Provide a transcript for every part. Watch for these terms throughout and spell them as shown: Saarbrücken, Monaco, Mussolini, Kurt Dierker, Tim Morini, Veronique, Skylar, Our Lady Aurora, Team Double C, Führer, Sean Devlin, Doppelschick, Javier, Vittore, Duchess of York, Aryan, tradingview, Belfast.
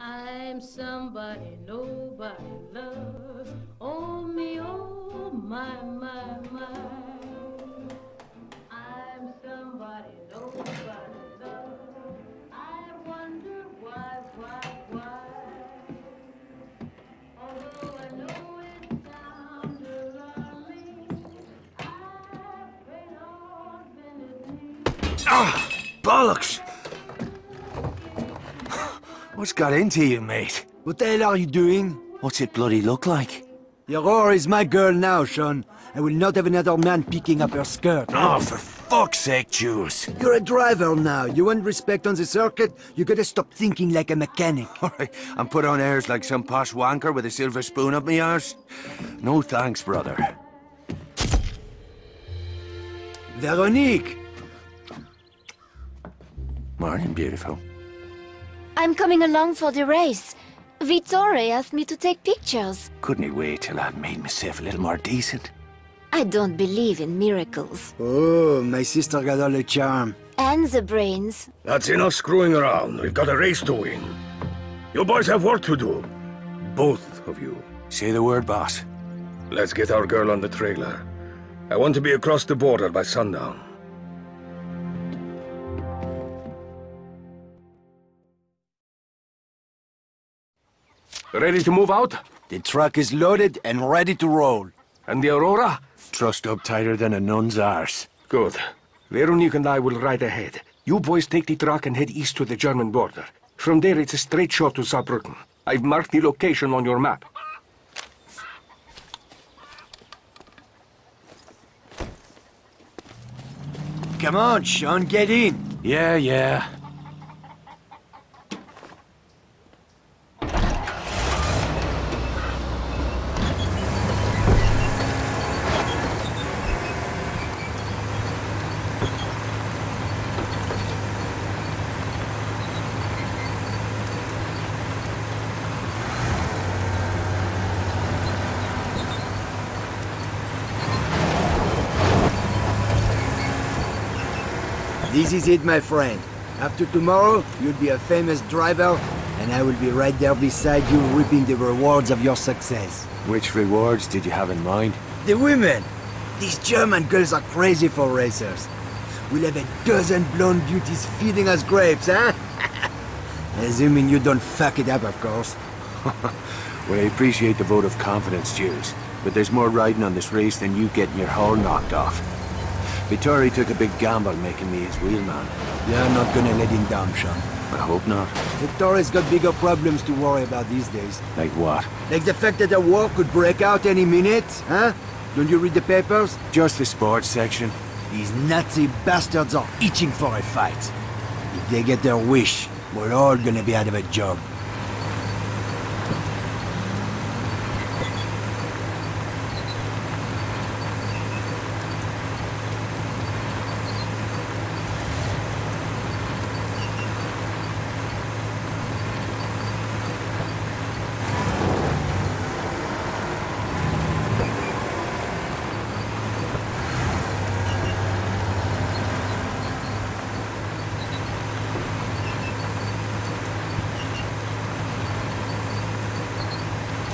I'm somebody nobody loves. Oh me, oh my, my, my. I'm somebody nobody loves. I wonder why. Although I know it sounds alarming, I've been on many. Ah, bollocks! What's got into you, mate? What the hell are you doing? What's it bloody look like? The Aurora is my girl now, Sean. I will not have another man picking up her skirt. Oh, for fuck's sake, Jules. You're a driver now. You want respect on the circuit? You gotta stop thinking like a mechanic. Alright, I'm put on airs like some posh wanker with a silver spoon up my arse. No thanks, brother. Veronique! Morning, beautiful. I'm coming along for the race. Vittore asked me to take pictures. Couldn't he wait till I made myself a little more decent? I don't believe in miracles. Oh, my sister got all the charm. And the brains. That's enough screwing around. We've got a race to win. You boys have work to do. Both of you. Say the word, boss. Let's get our girl on the trailer. I want to be across the border by sundown. Ready to move out? The truck is loaded and ready to roll. And the Aurora? Trussed up tighter than a nun's arse. Good. Veronique and I will ride ahead. You boys take the truck and head east to the German border. From there, it's a straight shot to Saarbrücken. I've marked the location on your map. Come on, Sean, get in. Yeah. This is it, my friend. After tomorrow, you'll be a famous driver, and I will be right there beside you, reaping the rewards of your success. Which rewards did you have in mind? The women! These German girls are crazy for racers. We'll have a dozen blonde beauties feeding us grapes, huh? Assuming you don't fuck it up, of course. Well, I appreciate the vote of confidence, Jules, but there's more riding on this race than you getting your hull knocked off. Vittore took a big gamble making me his wheelman. You're not gonna let him down, Sean. I hope not. Vittore's got bigger problems to worry about these days. Like what? Like the fact that a war could break out any minute, huh? Don't you read the papers? Just the sports section. These Nazi bastards are itching for a fight. If they get their wish, we're all gonna be out of a job.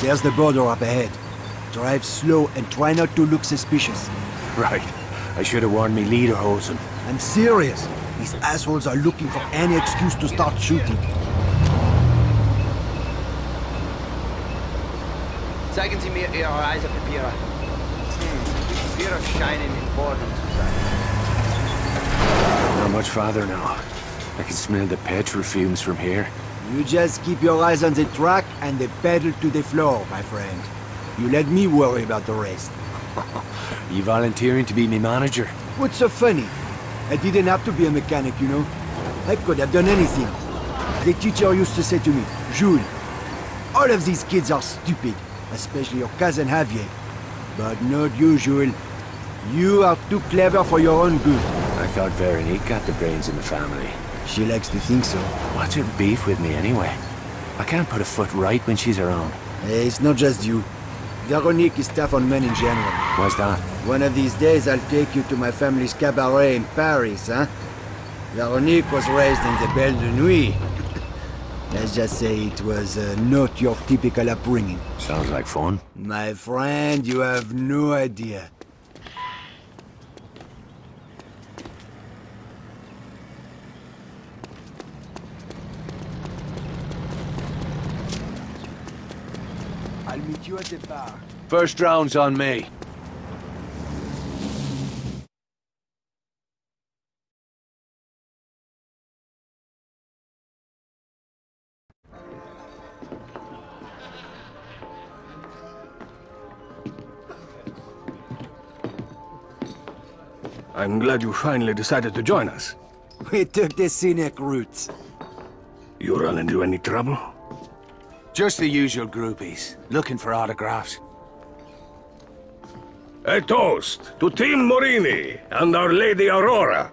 There's the border up ahead. Drive slow and try not to look suspicious. Right. I should have warned me leader, Olsen. I'm serious. These assholes are looking for any excuse to start shooting. Zeigen Sie mir Ihre Reisepapiere. Ihre scheinen in Ordnung zu sein. Not much farther now. I can smell the petrol fumes from here. You just keep your eyes on the track and the pedal to the floor, my friend. You let me worry about the rest. You volunteering to be my manager? What's so funny? I didn't have to be a mechanic, you know. I could have done anything. The teacher used to say to me, Jules, all of these kids are stupid, especially your cousin Javier. But not you, Jules. You are too clever for your own good. I thought Veronique got the brains in the family. She likes to think so. What's her beef with me anyway? I can't put a foot right when she's around. It's not just you. Veronique is tough on men in general. Why's that? One of these days I'll take you to my family's cabaret in Paris, huh? Veronique was raised in the Belle de Nuit. Let's just say it was not your typical upbringing. Sounds like fun. My friend, you have no idea. I'll meet you at the bar. First round's on me. I'm glad you finally decided to join us. We took the scenic route. You run into any trouble? Just the usual groupies, looking for autographs. A toast to Tim Morini and Our Lady Aurora.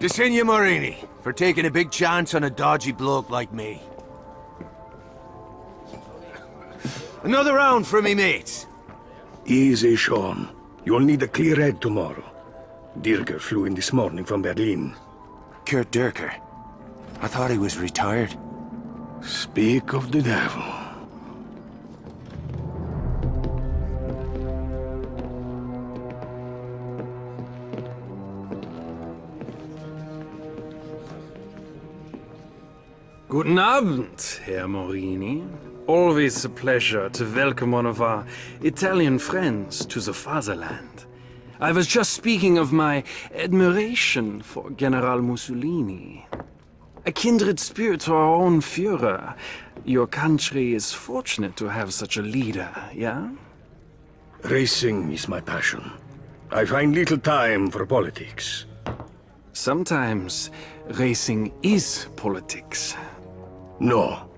To Signor Morini, for taking a big chance on a dodgy bloke like me. Another round for me mates. Easy, Sean. You'll need a clear head tomorrow. Dierker flew in this morning from Berlin. Kurt Dierker? I thought he was retired. Speak of the devil. Guten Abend, Herr Morini. Always a pleasure to welcome one of our Italian friends to the fatherland. I was just speaking of my admiration for General Mussolini. A kindred spirit to our own Führer. Your country is fortunate to have such a leader, yeah? Racing is my passion. I find little time for politics. Sometimes racing is politics. No.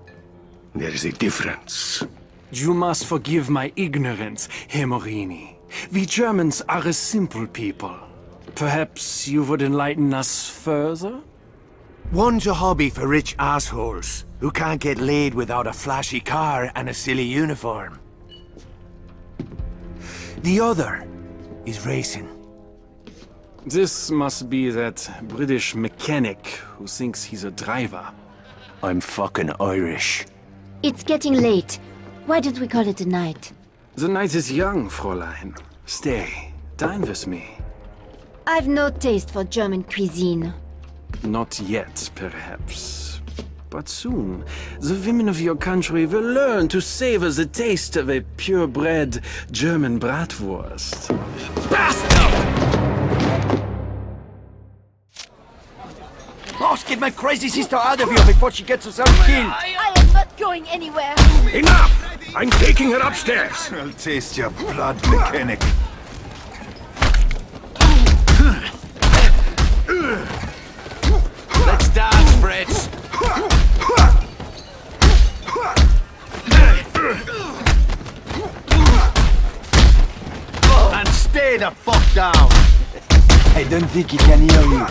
There is a difference. You must forgive my ignorance, Herr Morini. We Germans are a simple people. Perhaps you would enlighten us further? One's a hobby for rich assholes who can't get laid without a flashy car and a silly uniform. The other is racing. This must be that British mechanic who thinks he's a driver. I'm fucking Irish. It's getting late. Why don't we call it a night? The night is young, Fräulein. Stay. Dine with me. I've no taste for German cuisine. Not yet, perhaps. But soon, the women of your country will learn to savor the taste of a purebred German bratwurst. Bastard! Boss, get my crazy sister out of here before she gets herself killed! Not going anywhere. Enough! I'm taking her upstairs. I'll taste your blood, mechanic. Let's dance, Fritz. And stay the fuck down. I don't think he can hear you.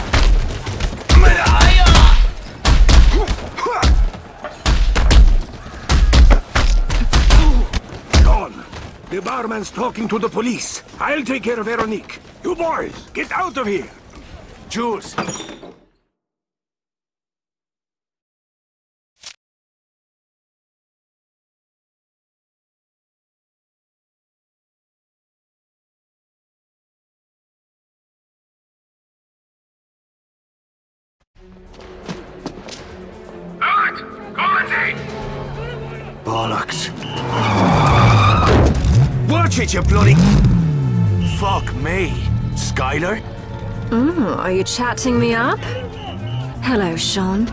The barman's talking to the police. I'll take care of Veronique. You boys, get out of here! Jules! Alright! Go, bollocks! Watch it, you bloody... Fuck me, Skylar. Are you chatting me up? Hello, Sean.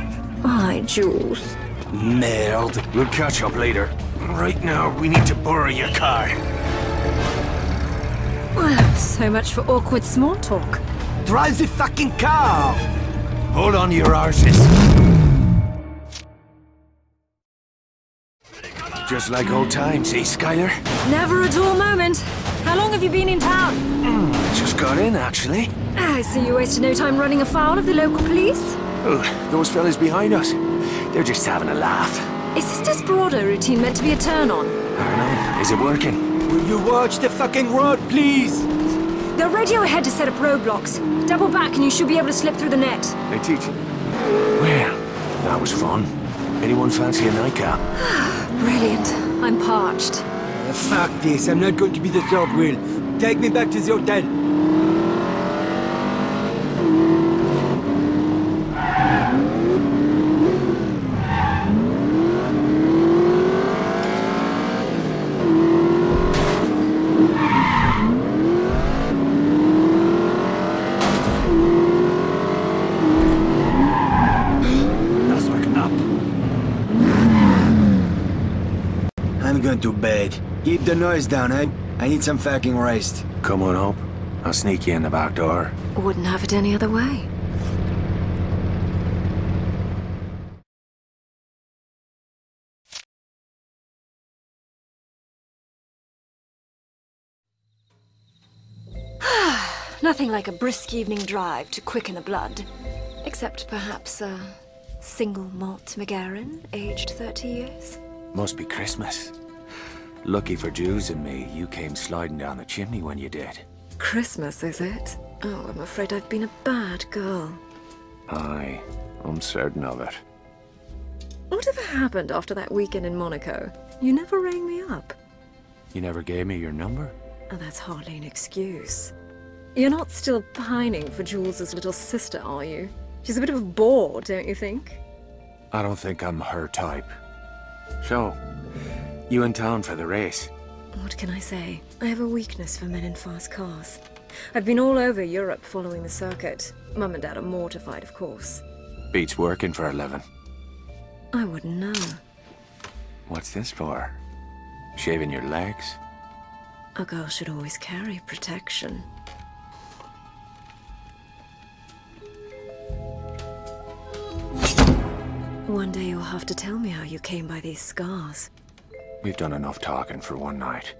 Hi, Jules. Nailed. We'll catch up later. Right now, we need to borrow your car. Well, so much for awkward small talk. Drive the fucking car! Hold on to your arses. Just like old times, eh, Skylar? Never a dull moment. How long have you been in town? Just got in, actually. I see you wasted no time running afoul of the local police. Oh, those fellas behind us. They're just having a laugh. Is this desperado routine meant to be a turn-on? I don't know. Is it working? Will you watch the fucking road, please? They'll radio ahead to set up roadblocks. Double back and you should be able to slip through the net. They teach you. Well, That was fun. Anyone fancy a nightcap? Brilliant. I'm parched. Fuck this. I'm not going to be the third wheel. Take me back to the hotel. To bed. Keep the noise down, eh? I need some fucking rest. Come on up. I'll sneak you in the back door. Wouldn't have it any other way. Nothing like a brisk evening drive to quicken the blood. Except perhaps a single malt Magarin, aged 30 years. Must be Christmas. Lucky for Jews and me, you came sliding down the chimney when you did. Christmas, is it? Oh, I'm afraid I've been a bad girl. Aye, I'm certain of it. Whatever happened after that weekend in Monaco? You never rang me up. You never gave me your number? Oh, that's hardly an excuse. You're not still pining for Jules's little sister, are you? She's a bit of a bore, don't you think? I don't think I'm her type. So, you in town for the race? What can I say? I have a weakness for men in fast cars. I've been all over Europe following the circuit. Mum and Dad are mortified, of course. Beats working for a living. I wouldn't know. What's this for? Shaving your legs? A girl should always carry protection. One day you'll have to tell me how you came by these scars. We've done enough talking for one night.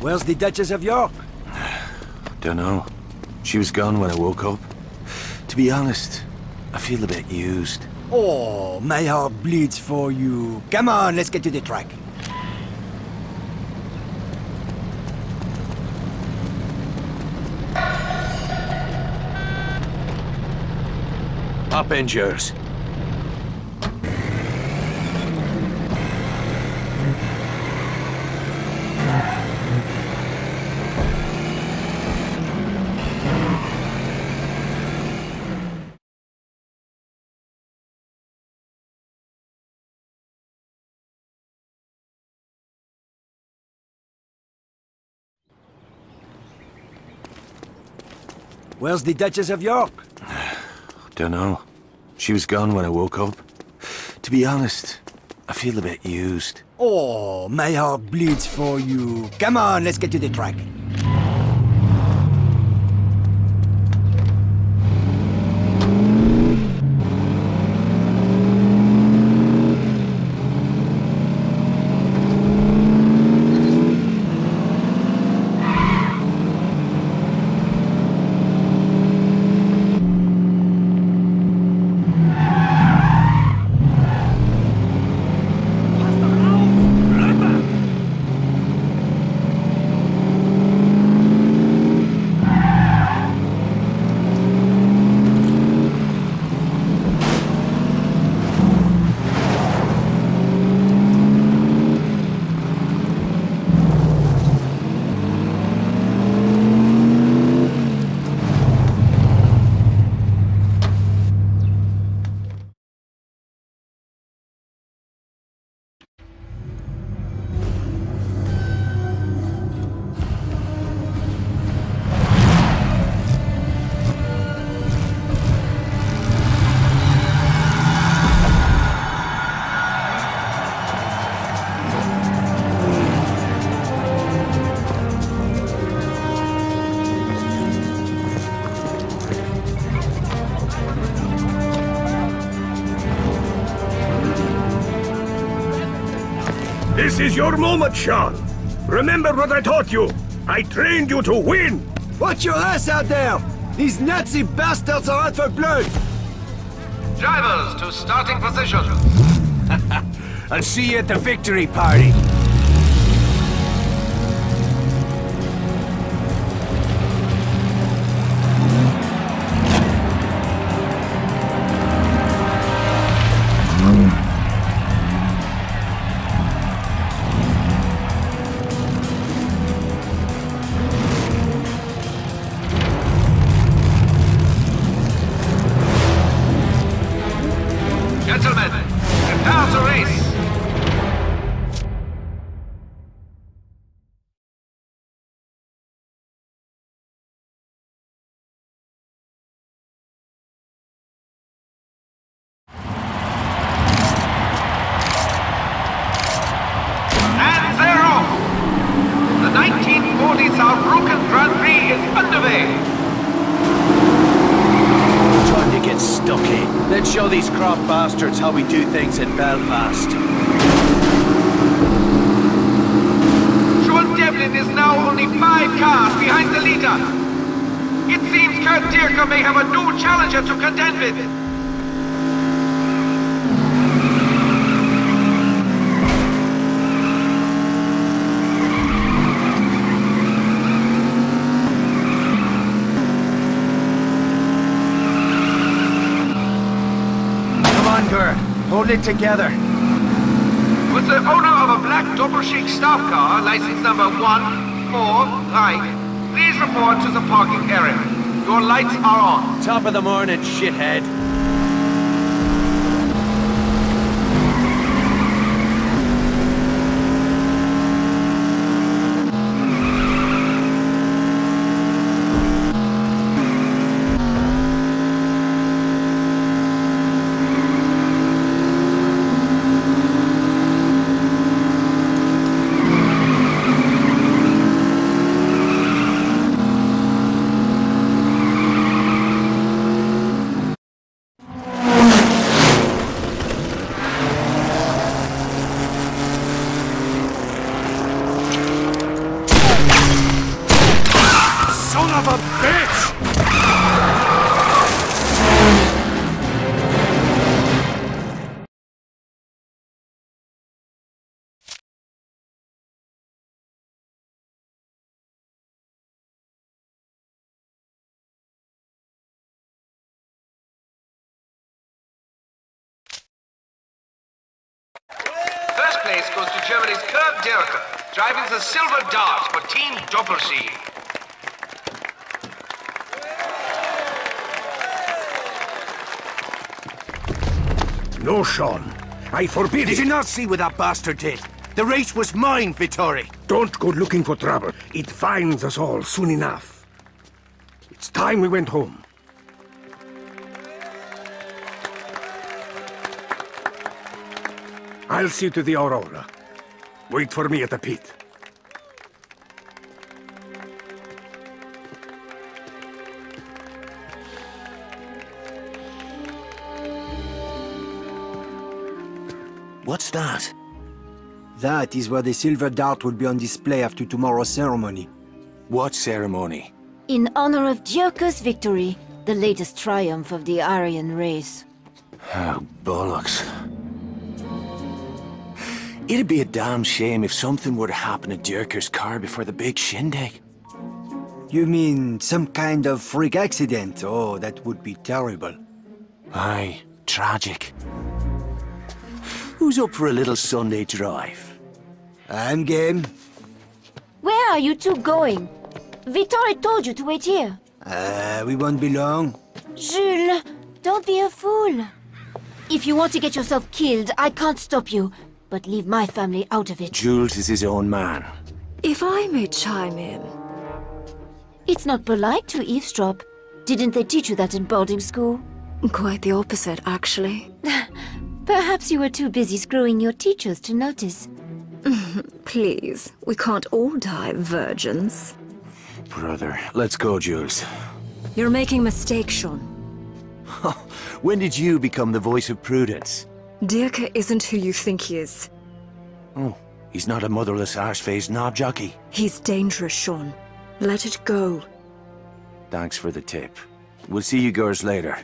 Where's the Duchess of York? Dunno. She was gone when I woke up. To be honest, I feel a bit used. Oh, my heart bleeds for you. Come on, let's get to the track. Up in yours. Where's the Duchess of York? Dunno. She was gone when I woke up. To be honest, I feel a bit used. Oh, my heart bleeds for you. Come on, let's get to the track. This is your moment, Sean! Remember what I taught you! I trained you to win! Watch your ass out there! These Nazi bastards are out for blood! Drivers to starting position! I'll see you at the victory party! Bastards, how we do things in Belfast. Sean Devlin is now only 5 cars behind the leader. It seems Kurt Dierker may have a new challenger to contend with. Hold it together. Would the owner of a black Doppelschick staff car, license number 145, please report to the parking area. Your lights are on. Top of the morning, shithead. First place goes to Germany's Kurt Dierker, driving the silver dart for Team Double C. No, Sean. I forbid it. Did you not see what that bastard did? The race was mine, Vittore. Don't go looking for trouble. It finds us all soon enough. It's time we went home. I'll see to the Aurora. Wait for me at the pit. What's that? That is where the silver dart will be on display after tomorrow's ceremony. What ceremony? In honor of Dierker's victory, the latest triumph of the Aryan race. Oh, bollocks. It'd be a damn shame if something were to happen to Dierker's car before the big shindig. You mean some kind of freak accident? Oh, that would be terrible. Aye, tragic. Who's up for a little Sunday drive? I'm game. Where are you two going? Vittore told you to wait here. We won't be long. Jules, don't be a fool. If you want to get yourself killed, I can't stop you. But leave my family out of it. Jules is his own man. If I may chime in... It's not polite to eavesdrop. Didn't they teach you that in boarding school? Quite the opposite, actually. Perhaps you were too busy screwing your teachers to notice. Please, we can't all die virgins. Brother, let's go, Jules. You're making mistakes, Sean. When did you become the voice of prudence? Dierker isn't who you think he is. Oh, He's not a motherless, arse-faced knob jockey. He's dangerous, Sean. Let it go. Thanks for the tip. We'll see you girls later.